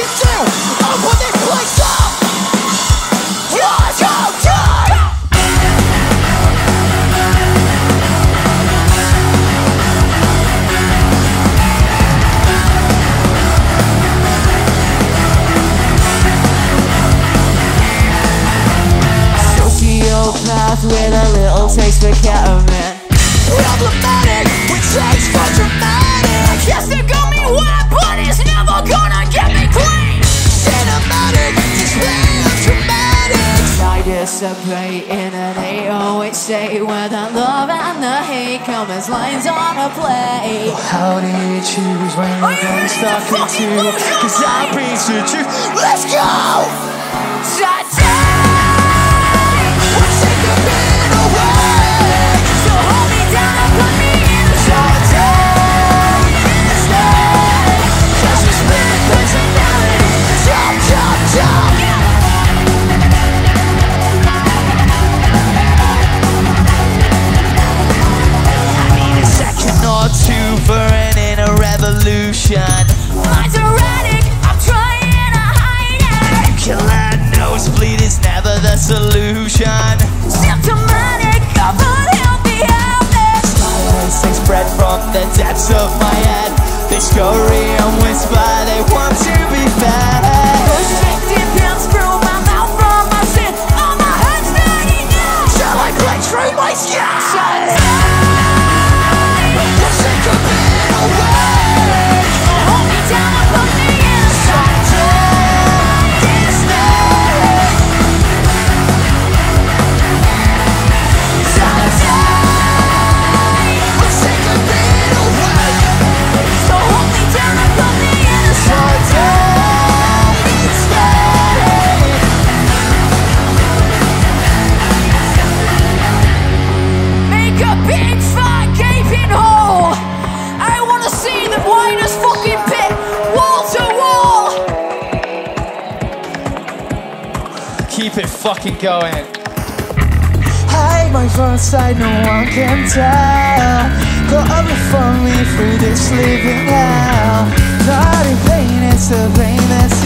fucking do. I want this place up. Yours, your time. Tokyo path with a little taste for caramel. Problematic, we change for dramatic. Yes, they got me wet, but it's never gonna get me clean. Cinematic, display of dramatics. I disappear in an 808 state where the love and the hate come as lines on a play. How do you choose when you're getting stuck into? Cause I preach the truth. Let's go! Today! Ironic, I'm trying to hide it. Killer nosebleed is never the solution. Symptomatic of unhealthy habits. Silence takes breath from the depths of my head. They scurry and whisper, they want to be fed. Restricted pills through my mouth from my sin. All my hands hanging out. Shall I glide through my skin? Keep it fucking going. Hide my front side, no one can tell. Go over for me through this living hell. Not in pain, it's a pain that's